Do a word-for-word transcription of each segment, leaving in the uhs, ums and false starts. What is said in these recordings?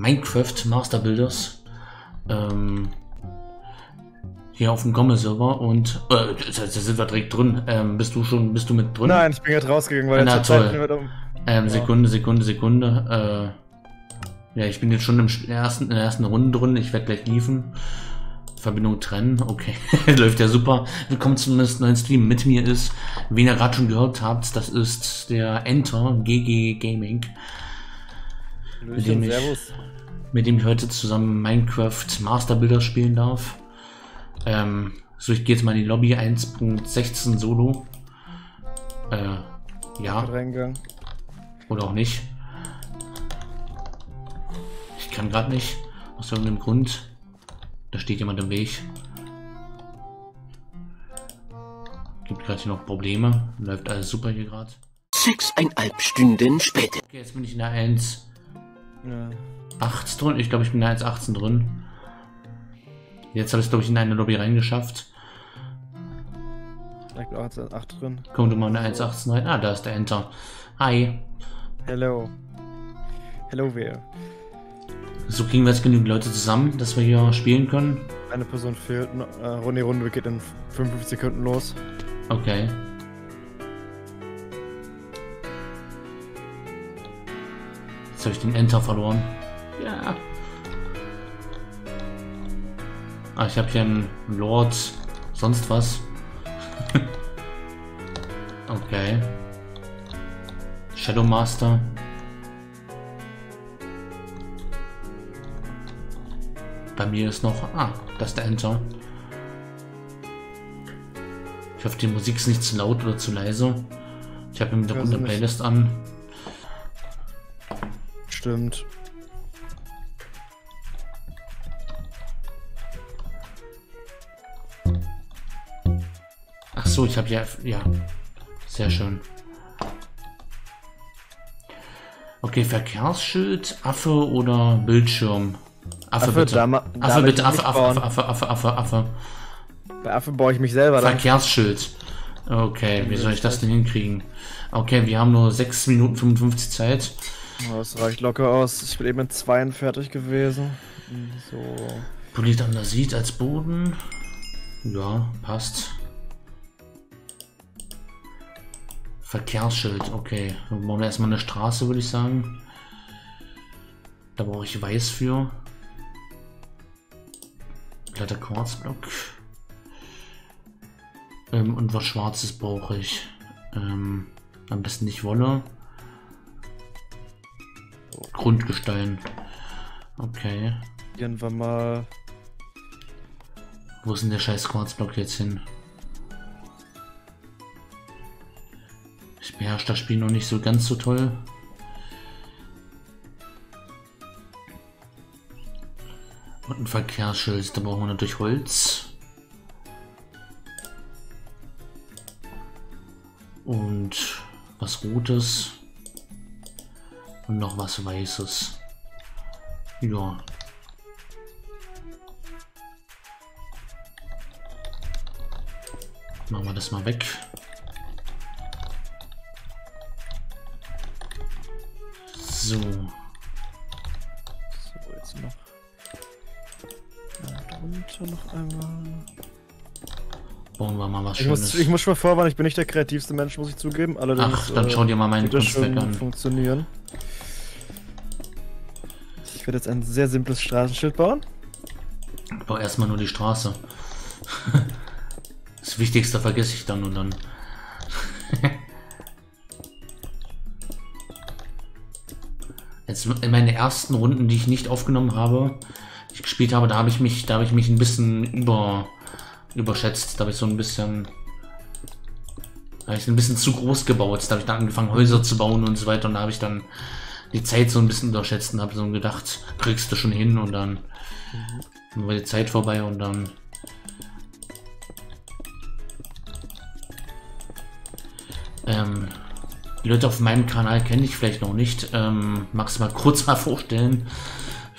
Minecraft Master Builders. Ähm, hier auf dem Gommel-Server und äh, da sind wir direkt drin. Ähm, bist du schon, bist du mit drin? Nein, ich bin gerade rausgegangen, weil jetzt Zeit nicht mehr um. Ähm, ja. Sekunde, Sekunde, Sekunde. Äh, ja, ich bin jetzt schon im ersten, in der ersten Runde drin. Ich werde gleich liefen. Verbindung trennen, okay, läuft ja super. Willkommen zum neuen Stream. Mit mir ist, wen ihr gerade schon gehört habt, das ist der Enter G G Gaming. Mit dem, ich, mit dem ich heute zusammen Minecraft Master Builder spielen darf. Ähm, so, ich gehe jetzt mal in die Lobby eins Punkt sechzehn Solo. Äh, ja. Oder auch nicht. Ich kann gerade nicht, aus irgendeinem Grund. Da steht jemand im Weg. Gibt gerade hier noch Probleme. Läuft alles super hier gerade. Sechseinhalb Stunden später. Okay, jetzt bin ich in der eins Punkt achtzehn drin. Ich glaube, ich bin in der eins Punkt achtzehn drin. Jetzt habe ich es, glaube ich, in eine Lobby reingeschafft. Ich bin eins Punkt acht drin. Komm du mal in der eins Punkt achtzehn rein. Ah, da ist der Enter. Hi. Hello. Hello, wer? So kriegen wir jetzt genügend Leute zusammen, dass wir hier spielen können. Eine Person fehlt. Äh, die Runde geht in fünfundfünfzig Sekunden los. Okay. Jetzt habe ich den Enter verloren. Ja. Ah, ich habe hier einen Lord, sonst was. Okay. Shadow Master. Bei mir ist noch, ah, das ist der Enter. Ich hoffe, die Musik ist nicht zu laut oder zu leise. Ich habe im Hintergrund eine Playlist an. Stimmt. Ach so, ich habe ja, ja, sehr schön. Okay, Verkehrsschild, Affe oder Bildschirm? Affe, Affe bitte, da, Affe, bitte. Affe, Affe, Affe, Affe, Affe, Affe, Affe. Bei Affe baue ich mich selber. Verkehrsschild. Okay, wie soll ich das denn hinkriegen? Okay, wir haben nur sechs Minuten fünfundfünfzig Zeit. Oh, das reicht locker aus. Ich bin eben mit zweien fertig gewesen. So. Poliert Andasit als Boden. Ja, passt. Verkehrsschild, okay. Dann bauen wir erstmal eine Straße, würde ich sagen. Da brauche ich Weiß für. Kletter Quarzblock. Ähm, und was Schwarzes brauche ich. Ähm, am besten nicht Wolle. Grundgestein. Okay. Gehen wir mal. Wo ist denn der scheiß Quarzblock jetzt hin? Ich beherrsche das Spiel noch nicht so ganz so toll. Und ein Verkehrsschild, da brauchen wir natürlich Holz. Und was Rotes. Und noch was Weißes. Ja. Machen wir das mal weg. So. So, jetzt noch. Und noch einmal. Bauen wir mal was Schönes. Ich muss, ich muss schon mal vorwarnen, ich bin nicht der kreativste Mensch, muss ich zugeben. Allerdings, ach, dann äh, schau dir mal meinen Kunstwerk an. Funktionieren. Ich werde jetzt ein sehr simples Straßenschild bauen. Ich baue erstmal nur die Straße. Das Wichtigste vergesse ich dann und dann. Jetzt in meinen ersten Runden, die ich nicht aufgenommen habe, gespielt habe, da habe ich mich, da habe ich mich ein bisschen über, überschätzt, da habe ich so ein bisschen, da habe ich ein bisschen zu groß gebaut, da habe ich dann angefangen Häuser zu bauen und so weiter und da habe ich dann die Zeit so ein bisschen unterschätzt und habe so gedacht, kriegst du schon hin und dann war die Zeit vorbei und dann ähm, die Leute auf meinem Kanal kenne ich vielleicht noch nicht, ähm, magst du mal kurz mal vorstellen?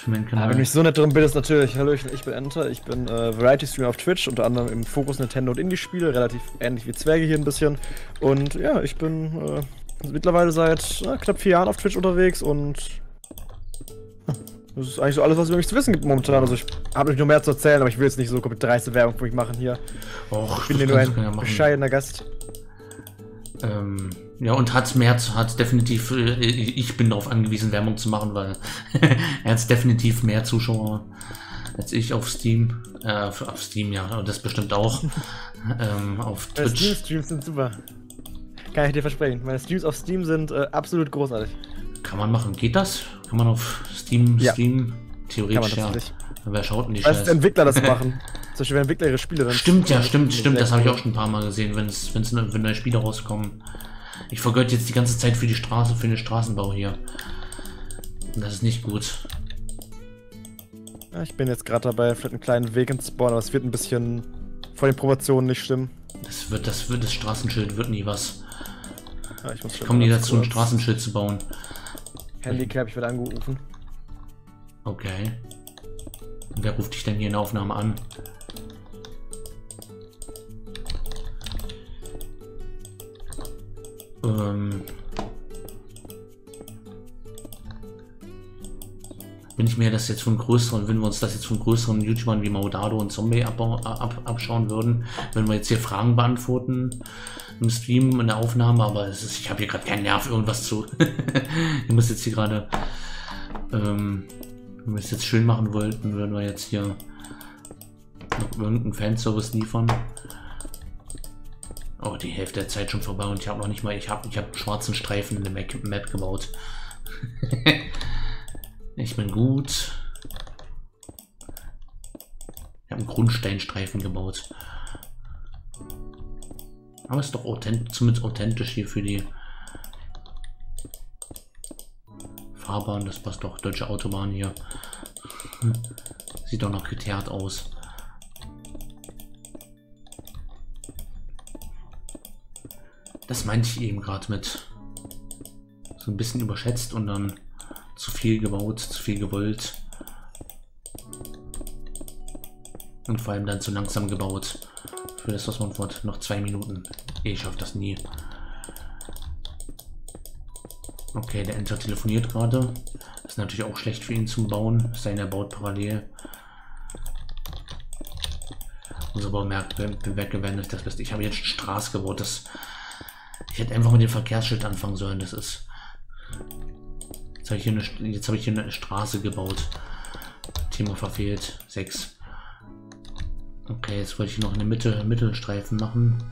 Ja, wenn du mich so nett drin bildest, natürlich. Hallo, ich bin Enter. Ich bin äh, Variety-Streamer auf Twitch, unter anderem im Fokus Nintendo- und Indie-Spiele, relativ ähnlich wie Zwerge hier ein bisschen. Und ja, ich bin äh, mittlerweile seit äh, knapp vier Jahren auf Twitch unterwegs und Das ist eigentlich so alles, was über mich zu wissen gibt momentan. Also ich habe nicht nur mehr zu erzählen, aber ich will jetzt nicht so komplett dreiste Werbung für mich machen hier. Och, ich bin ja nur ein ja bescheidener Gast. Ähm, ja, und Hartz Merz hat definitiv, ich bin darauf angewiesen, Werbung zu machen, weil er hat definitiv mehr Zuschauer als ich auf Steam. Äh, auf Steam, ja, das bestimmt auch. ähm, auf Twitch. Steam Streams sind super. Kann ich dir versprechen. Meine Streams auf Steam sind äh, absolut großartig. Kann man machen. Geht das? Kann man auf Steam, ja. Steam theoretisch, ja. Wer schaut denn die Scheiße? Als Entwickler das machen. Zum Beispiel, wenn Entwickler ihre Spiele dann... Stimmt, ja, stimmt, stimmt. Das habe ich auch schon ein paar Mal gesehen, wenn's, wenn's, wenn neue Spiele rauskommen. Ich vergötte jetzt die ganze Zeit für die Straße, für den Straßenbau hier. Und das ist nicht gut. Ja, ich bin jetzt gerade dabei, vielleicht einen kleinen Weg ins Spawn, aber es wird ein bisschen vor den Proportionen nicht stimmen. Das wird, das wird, das Straßenschild wird nie was. Ja, ich muss ich komme nie dazu, kurz. ein Straßenschild zu bauen. Handicap, ich werde angerufen. Okay. Und wer ruft dich denn hier in der Aufnahme an? Ähm. Wenn ich mir das jetzt von größeren, wenn wir uns das jetzt von größeren YouTubern wie Maudado und Zombie ab, ab, abschauen würden, wenn wir jetzt hier Fragen beantworten im Stream, in der Aufnahme, aber es ist, ich habe hier gerade keinen Nerv, irgendwas zu. Ich muss jetzt hier gerade, ähm, wenn wir es jetzt schön machen wollten, würden wir jetzt hier noch irgendeinen Fanservice liefern. Oh, die Hälfte der Zeit schon vorbei und ich habe noch nicht mal, ich habe ich hab einen schwarzen Streifen in der Map gebaut. Ich bin gut. Ich habe einen Grundsteinstreifen gebaut. Aber ist doch authentisch, zumindest authentisch hier für die Fahrbahn. Das passt doch. Deutsche Autobahn hier. Sieht doch noch geteert aus. Das meinte ich eben gerade mit so ein bisschen überschätzt und dann zu viel gebaut, zu viel gewollt und vor allem dann zu langsam gebaut für das, was man wollte. Noch zwei Minuten. Ich schaffe das nie. Okay, der Enter telefoniert gerade. Ist natürlich auch schlecht für ihn zum Bauen. Es sei denn, er baut parallel. Unser Bauwerke werden nicht das Beste. Ich habe jetzt Straße gebaut. Das ich hätte einfach mit dem Verkehrsschild anfangen sollen. Das ist Hier eine, jetzt habe ich hier eine Straße gebaut. Thema verfehlt. sechs. Okay, jetzt wollte ich noch eine Mitte, Mittelstreifen machen.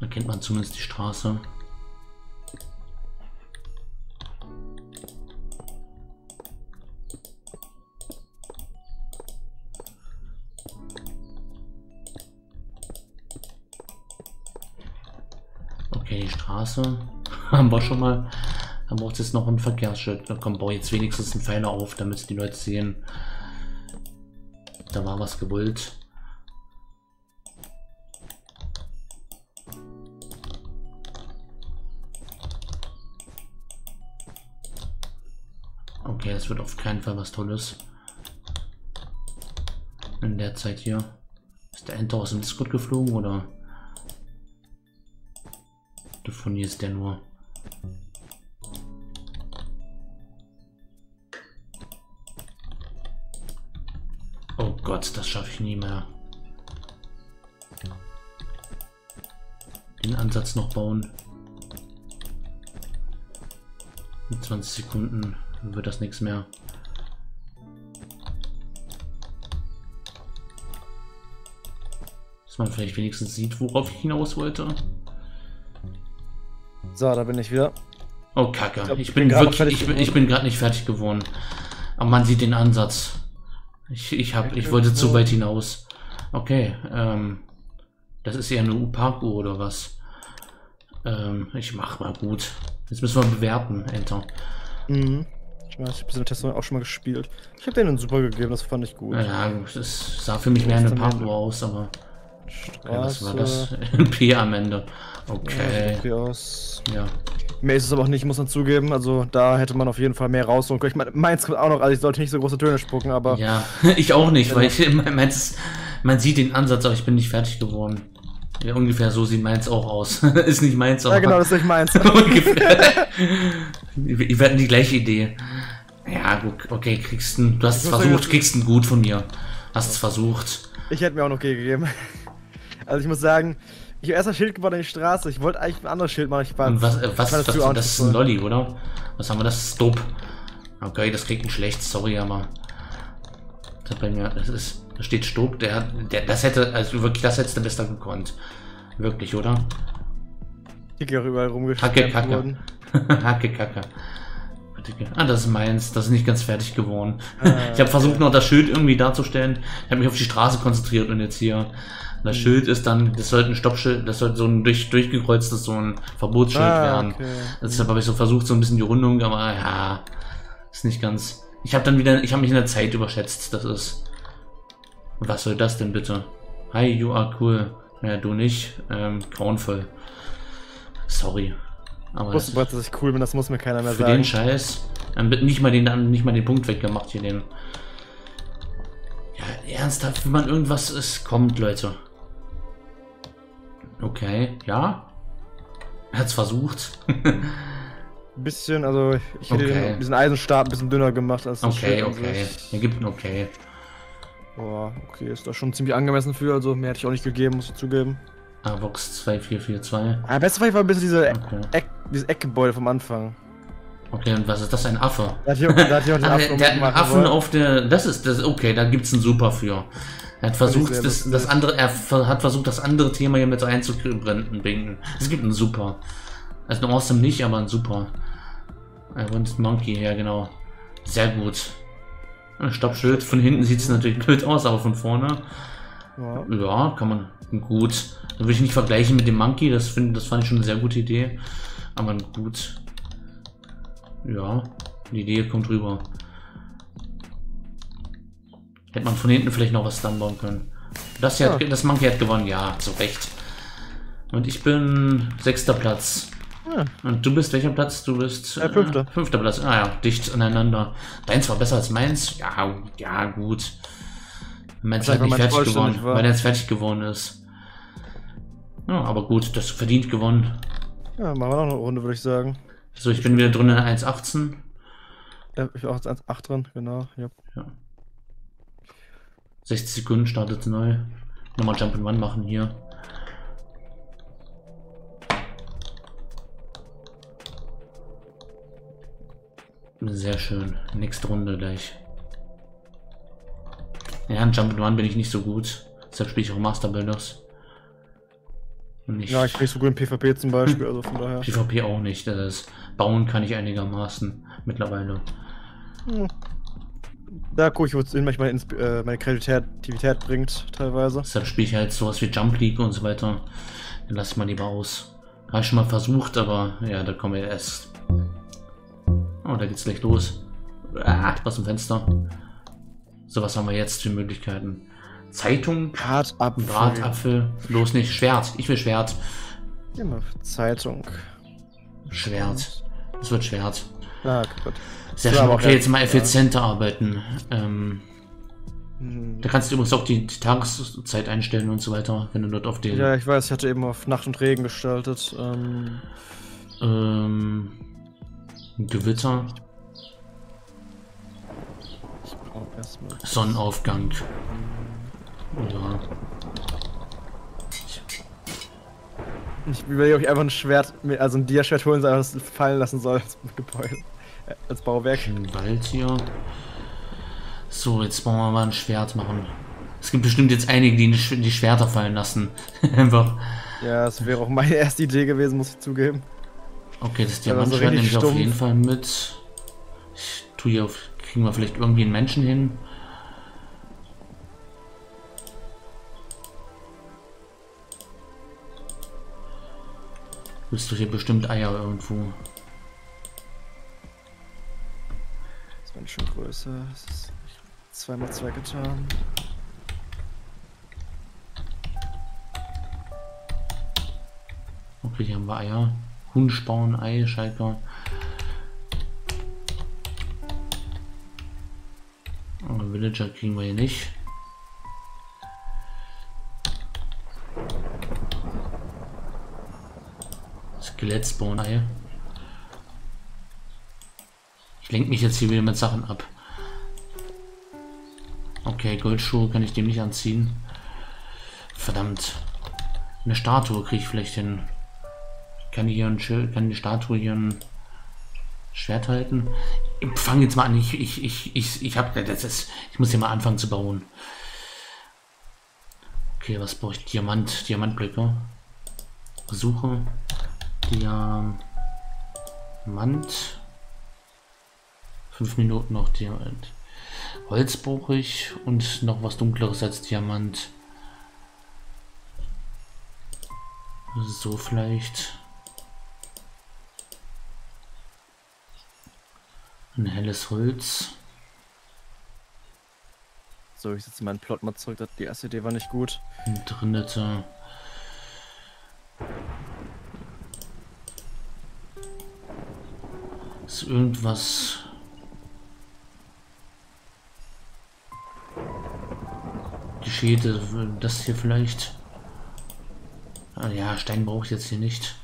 Da kennt man zumindest die Straße. Haben wir schon mal. Dann braucht es jetzt noch ein Verkehrsschild. Dann komm, bau jetzt wenigstens einen Pfeiler auf, damit die Leute sehen, da war was gewollt. Okay, das wird auf keinen Fall was Tolles. In der Zeit hier. Ist der Enter aus dem Discord geflogen oder? Von hier ist der nur. Oh Gott, das schaffe ich nie mehr. Den Ansatz noch bauen. In zwanzig Sekunden wird das nichts mehr. Dass man vielleicht wenigstens sieht, worauf ich hinaus wollte. So, da bin ich wieder. Oh, Kacke. Ich, glaub, ich, ich bin, bin wirklich, ich bin, ich bin gerade nicht fertig geworden. Aber man sieht den Ansatz. Ich, ich, hab, ich wollte zu weit hinaus. Okay, ähm, das ist ja eine U-Parkuhr oder was? Ähm, ich mach mal gut. Jetzt müssen wir bewerten, Enter. Mhm. Ich weiß, ich habe den Test auch schon mal gespielt. Ich habe denen super gegeben, das fand ich gut. Ja, das sah für mich mehr eine Parkuhr aus, aber... Okay, was war das? P am Ende. Okay. Ja, ja. Mehr ist es aber auch nicht, muss man zugeben. Also da hätte man auf jeden Fall mehr rausholen können. Ich meine, meins kommt auch noch, also ich sollte nicht so große Töne spucken, aber... Ja, ich auch nicht, ja. Weil ich, meins, Man sieht den Ansatz, aber ich bin nicht fertig geworden. Ja, ungefähr so sieht meins auch aus. Ist nicht meins, aber... Ja genau, das ist nicht meins. Ungefähr. Wir hatten die gleiche Idee. Ja, okay, kriegst du... Du hast es versucht, kriegst du gut von mir. Hast es versucht. Ich hätte mir auch noch G gegeben. Also ich muss sagen, ich habe erst ein Schild gebaut an die Straße. Ich wollte eigentlich ein anderes Schild machen. Ich war, Und was, was, was das, das ist ein Lolli, oder? Was haben wir? Das ist dope. Okay, das kriegt ein schlecht, sorry, aber... Das bei mir, das ist... Da steht Stock, der hat, der, das hätte, also wirklich, das hättest du besser gekonnt. Wirklich, oder? Hacke, überall Hacke, Kacke. Hacke, Kacke. Ah, das ist meins, das ist nicht ganz fertig geworden. Äh, ich habe versucht, okay. noch das Schild irgendwie darzustellen. Ich habe mich auf die Straße konzentriert und jetzt hier. Das mhm. Schild ist dann, das sollte ein Stoppschild, das sollte so ein durch, durchgekreuztes, so ein Verbotsschild ah, werden. Okay. Deshalb habe ich so versucht, so ein bisschen die Rundung, aber ja, ist nicht ganz. Ich habe dann wieder, ich habe mich in der Zeit überschätzt, das ist. Was soll das denn bitte? Hi, you are cool. Ja, du nicht. Ähm, grauenvoll. Sorry. Aber ich wusste bereits, dass ich cool bin, das muss mir keiner mehr sagen. Für den Scheiß. Dann wird nicht mal den, nicht mal den Punkt weggemacht hier, den. Ja, ernsthaft, wenn man irgendwas ist, kommt, Leute. Okay, ja. Er hat's versucht. Ein bisschen, also ich hätte okay. den, diesen Eisenstab ein bisschen dünner gemacht als das Okay, okay. Er gibt ein Okay. Boah, okay, ist das schon ziemlich angemessen für, also mehr hätte ich auch nicht gegeben, muss ich zugeben. Ah, Box zwei vier vier zwei. Ah, besser war ich mal ein bisschen diese okay. Eck, dieses Eckgebäude vom Anfang. Okay, und was ist das? Ein Affe? Da hat jemand den Affen der, der Affen wollen. auf der... Das ist... das Okay, da gibt's einen Super für. Er hat versucht, das, das, das andere... Er hat versucht, das andere Thema hier mit einzubringen. Es gibt einen Super. Also ein Awesome nicht, aber ein Super. I want Monkey, ja genau. Sehr gut. Stoppschild, von hinten sieht es natürlich blöd aus, aber von vorne. Ja, ja kann man. Gut. Da würde ich nicht vergleichen mit dem Monkey, das, find, das fand ich schon eine sehr gute Idee. Aber gut. Ja, die Idee kommt rüber. Hätte man von hinten vielleicht noch was dann bauen können. Das hier, ja. hat, das Monkey hat gewonnen, ja, zu Recht. Und ich bin sechster Platz. Ja. Und du bist welcher Platz? Du bist äh, fünfter. Äh, fünfter Platz. Ah ja, dicht aneinander. Deins war besser als meins. Ja, ja gut. Meins hat nicht fertig geworden, weil er jetzt fertig geworden ist. Ja, aber gut, das verdient gewonnen. Ja, machen wir noch eine Runde, würde ich sagen. So, ich bin wieder drin in eins achtzehn. Ja, ich bin auch in eins acht drin, genau. Ja. Ja. sechzig Sekunden startet neu. Nochmal Jump and Run machen hier. Sehr schön. Nächste Runde gleich. Ja, in Jump'n'Run bin ich nicht so gut. Deshalb spiele ich auch Master Builders. Ja, ich spiele so gut in PvP zum Beispiel, also von daher. PvP auch nicht. Das ist, bauen kann ich einigermaßen mittlerweile. Da gucke ich, wo es hin manchmal äh, meine Kreativität bringt, teilweise. Deshalb spiele ich halt sowas wie Jump League und so weiter. Dann lasse ich mal lieber aus. Habe ich schon mal versucht, aber ja, da kommen wir erst. Oh, da geht's gleich los. Ah, was im Fenster. So, was haben wir jetzt für Möglichkeiten? Zeitung, Bratapfel, Bratapfel. Bloß nicht. Schwert. Ich will Schwert. Immer Zeitung. Schwert. Es wird Schwert. Ah, gut. Sehr schön. Okay, jetzt mal effizienter ja. arbeiten. Ähm, hm. Da kannst du übrigens auch die Tageszeit einstellen und so weiter, wenn du dort auf den... Ja, ich weiß, ich hatte eben auf Nacht und Regen gestaltet. Ähm... ähm Gewitter. Ich brauche erstmal Sonnenaufgang. Ja. Ich überlege, ob ich einfach ein Schwert, also ein Diaschwert holen soll, aber das fallen lassen soll als Gebäude, als Bauwerk. Ein Wald hier. So, jetzt wollen wir mal ein Schwert machen. Es gibt bestimmt jetzt einige, die die Schwerter fallen lassen. Einfach. Ja, das wäre auch meine erste Idee gewesen, muss ich zugeben. Okay, das Diamantschwert nehme ich auf jeden Fall mit. Ich tue hier auf. Kriegen wir vielleicht irgendwie einen Menschen hin? Bist du hier bestimmt Eier irgendwo? Das ist schon größer. Das ist zweimal zwei getan. Okay, hier haben wir Eier. Huhnspawn, Ei, Schalker. Villager kriegen wir hier nicht. Skelettspawn. Ich lenke mich jetzt hier wieder mit Sachen ab. Okay, Goldschuhe kann ich dem nicht anziehen. Verdammt. Eine Statue kriege ich vielleicht hin. Kann hier ein Schild, kann die Statue hier ein Schwert halten? Ich fang jetzt mal an. Ich, ich, ich, ich, ich habe das ist. Ich muss hier mal anfangen zu bauen. Okay, was brauche ich? Diamant, Diamantblöcke. Suche. Diamant. Fünf Minuten noch Diamant. Holz brauche ich und noch was dunkleres als Diamant. So vielleicht. Ein helles Holz. So, ich setze meinen Plot mal zurück. Die erste Idee war nicht gut. Entrindete. Ist irgendwas. Geschieht das hier vielleicht? Ah ja, Stein brauche ich jetzt hier nicht.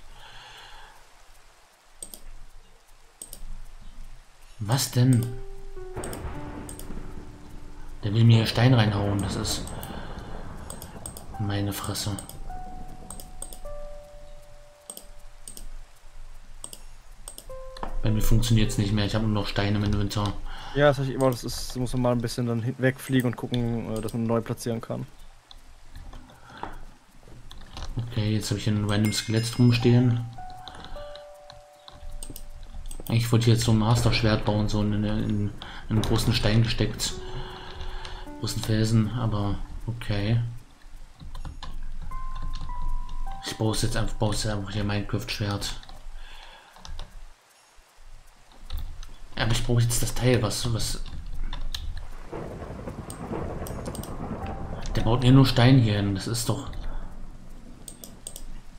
Was denn? Der will mir hier Stein reinhauen, das ist meine Fresse. Bei mir funktioniert es nicht mehr, ich habe nur noch Steine im Inventar. Ja, das sag ich immer, das ist, muss man mal ein bisschen dann hinwegfliegen und gucken, dass man neu platzieren kann. Okay, jetzt habe ich hier ein random Skelett rumstehen. Ich wollte jetzt so ein Master-Schwert bauen, so in, in, in einen großen Stein gesteckt. Großen Felsen, aber okay. Ich baue es jetzt einfach, baue es einfach hier Minecraft-Schwert. Aber ich brauche jetzt das Teil, was, was... Der baut mir nur Stein hier hin, das ist doch...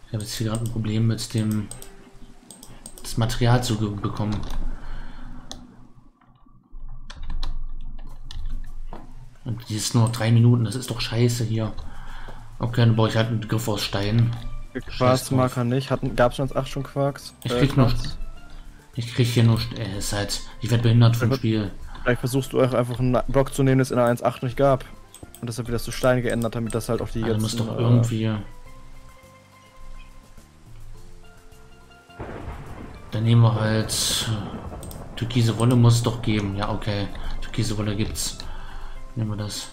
Ich habe jetzt hier gerade ein Problem mit dem... das Material zu bekommen. Und die ist nur drei Minuten, das ist doch scheiße hier. Okay, dann baue ich halt einen Griff aus Stein. Quarzmarker nicht, gab es schon als acht schon Quarks? Ich krieg noch... Ich krieg hier nur... Äh, ist halt, ich werde behindert vom Spiel. Vielleicht versuchst du einfach einen Block zu nehmen, das in der eins Punkt acht nicht gab. Und deshalb wird das zu Stein geändert, damit das halt auch die ganzen... Also muss doch irgendwie... Dann nehmen wir halt... Türkise Wolle muss es doch geben. Ja, okay. Türkise Wolle gibt's. Nehmen wir das.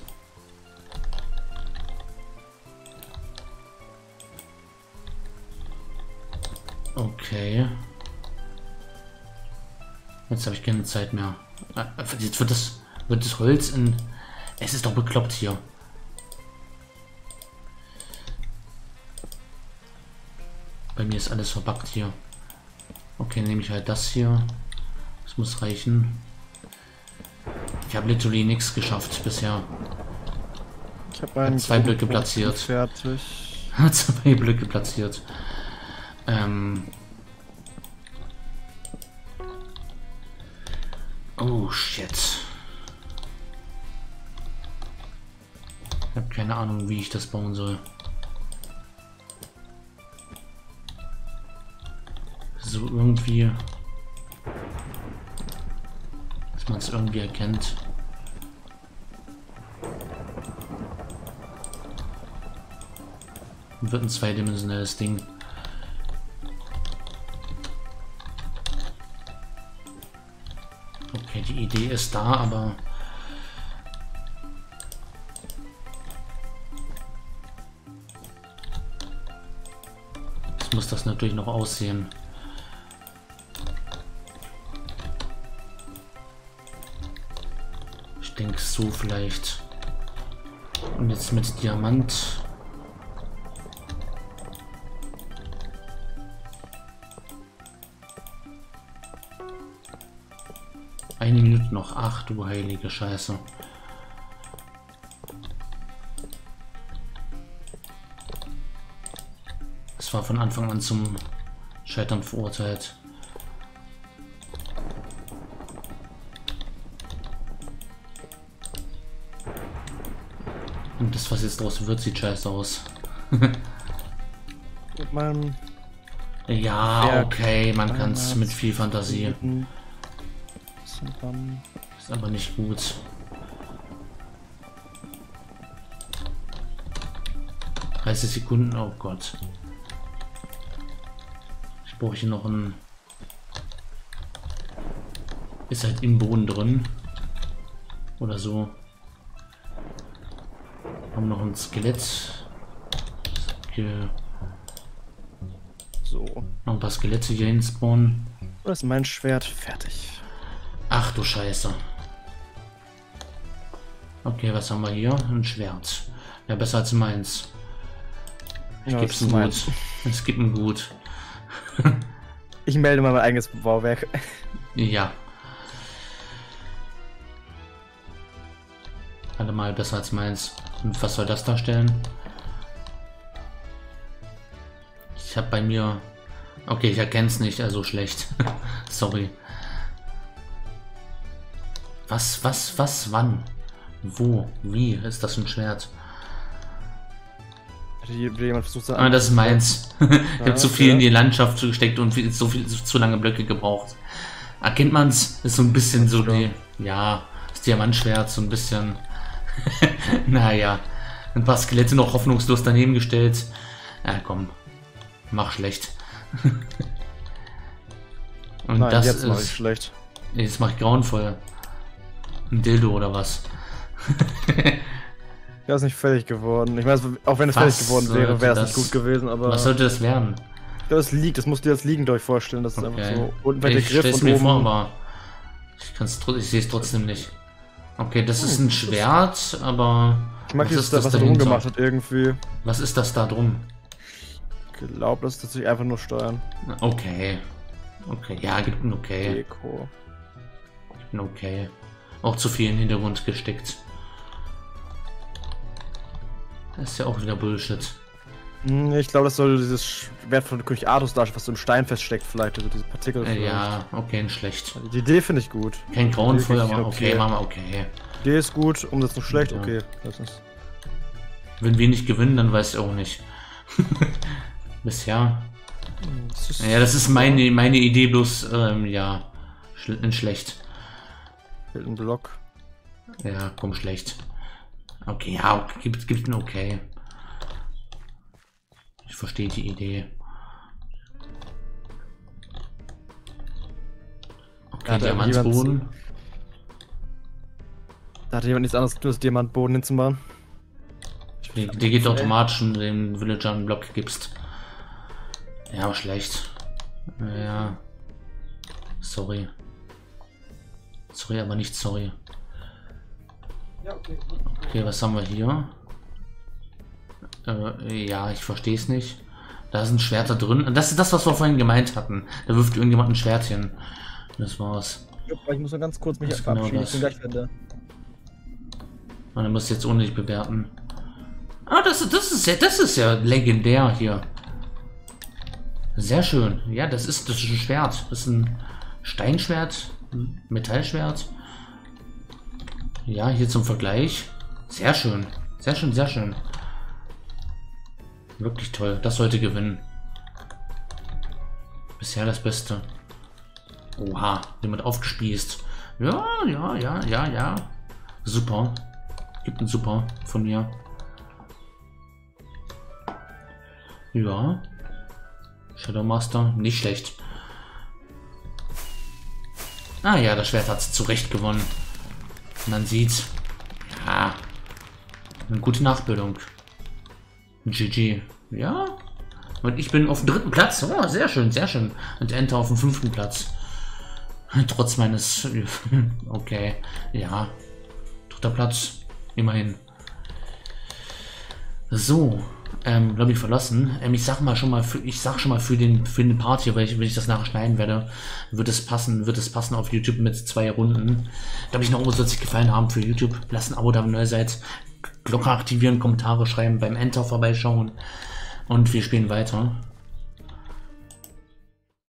Okay. Jetzt habe ich keine Zeit mehr. Jetzt wird das, wird das Holz in... Es ist doch bekloppt hier. Bei mir ist alles verbackt hier. Okay, nehme ich halt das hier. Das muss reichen. Ich habe literally nichts geschafft bisher. Ich habe hab zwei Blöcke platziert. Fertig. zwei Blöcke platziert. Ähm. Oh shit. Ich habe keine Ahnung, wie ich das bauen soll. So irgendwie, dass man es irgendwie erkennt. Und wird ein zweidimensionales Ding. Okay, die Idee ist da, aber jetzt muss das natürlich noch aussehen. So vielleicht. Und jetzt mit Diamant. Eine Minute noch. Ach du heilige Scheiße. Es war von Anfang an zum Scheitern verurteilt. Und das, was jetzt draußen wird, sieht scheiße aus. Mit meinem Ja, okay, man kann es mit viel Fantasie. Ist aber nicht gut. dreißig Sekunden, oh Gott. Ich brauche hier noch ein... Ist halt im Boden drin. Oder so. Haben noch ein Skelett. Okay. So. Noch ein paar Skelette hier hin spawnen. Das ist mein Schwert fertig. Ach du Scheiße. Okay, was haben wir hier? Ein Schwert. Ja, besser als meins. Ich ja, geb's ihm gut. Es gibt ihm gut. Ich melde mal mein eigenes Bauwerk. Ja. Alle mal besser als meins. Und was soll das darstellen? Ich habe bei mir... Okay, ich erkenne es nicht, also schlecht. Sorry. Was, was, was, wann? Wo? Wie? Ist das ein Schwert? Jemand versucht, ah, das ist meins. Ich habe ja, zu viel ja. in die Landschaft gesteckt und viel, so viel zu lange Blöcke gebraucht. Erkennt man es? Ist so ein bisschen so die... Ja, das Diamantschwert, so ein bisschen... Naja, ein paar Skelette noch hoffnungslos daneben gestellt. Ja, komm. Mach schlecht. Und nein, das jetzt ist... Mach ich schlecht. Jetzt mach ich grauenvoll. Ein Dildo oder was? Der ist nicht fertig geworden. Ich meine, auch wenn es fertig geworden wäre, wäre es nicht gut gewesen, aber... Was sollte das werden? Das liegt, das musst du dir das Liegend euch vorstellen. Das ist okay. Einfach so. Unten bei der Griff und oben. Vor, aber ich kann's tr ich sehe es trotzdem nicht. Okay, das oh, ist ein Schwert, ist... aber... Ich mag dieses, was da drum gemacht hat irgendwie. Was ist das da drum? Ich glaube, das ist tatsächlich einfach nur Steuern. Okay. Okay, ja, gibt ein Okay. Deko. Gibt ein Okay. Auch zu viel in den Hintergrund gesteckt. Das ist ja auch wieder Bullshit. Ich glaube, das soll dieses Wert von König Artus darstellen, was so im Stein feststeckt vielleicht, also diese Partikel. Äh, ja, okay, nicht schlecht. Die Idee finde ich gut. Kein grauenvoll, aber okay, machen wir okay. Die Idee ist gut, Umsetzung schlecht, ja. Okay. Das ist... Wenn wir nicht gewinnen, dann weiß ich auch nicht. Bisher. Das ist ja, das ist meine, meine Idee, bloß, ähm, ja, schl schlecht. Ein Block. Ja, komm, schlecht. Okay, ja, gibt, gibt ein Okay. Ich verstehe die Idee. Okay, Diamantboden. Da hat jemand nichts anderes als Diamantboden hinzumachen. Der, der geht automatisch, wenn du dem Villager einen Block gibst. Ja, aber schlecht. Ja. Sorry. Sorry, aber nicht sorry. Okay, was haben wir hier? Äh, ja, ich verstehe es nicht. Da sind Schwerter drin. Das ist das, was wir vorhin gemeint hatten. Da wirft irgendjemand ein Schwertchen. Das war's. Ich muss nur ganz kurz mich verabschieden. Ich bin gleich wieder da. Man muss jetzt ohne dich bewerten. Ah, das, das ist ja, das ist ja legendär hier. Sehr schön. Ja, das ist, das ist ein Schwert. Das ist ein Steinschwert, ein Metallschwert. Ja, hier zum Vergleich. Sehr schön. Sehr schön, sehr schön. Wirklich toll. Das sollte gewinnen. Bisher das Beste. Oha, jemand aufgespießt. Ja, ja, ja, ja, ja. Super. Gibt ein Super von mir. Ja. Shadow Master. Nicht schlecht. Ah ja, das Schwert hat es zu Recht gewonnen. Man sieht's. Ja. Eine gute Nachbildung. G G. Ja. Und ich bin auf dem dritten Platz. Oh, sehr schön, sehr schön. Und Enter auf dem fünften Platz. Trotz meines... Okay. Ja. Dritter Platz. Immerhin. So. Ähm, glaube ich verlassen. Ähm, ich sag mal schon mal, für, ich sag schon mal für den für den Part hier, weil ich, wenn ich das nachher schneiden werde, wird es passen, wird es passen auf YouTube mit zwei Runden. Glaube ich noch, soll es euch gefallen haben für YouTube. Lasst ein Abo da, wenn ihr neu seid. Glocke aktivieren, Kommentare schreiben, beim Enter vorbeischauen und wir spielen weiter.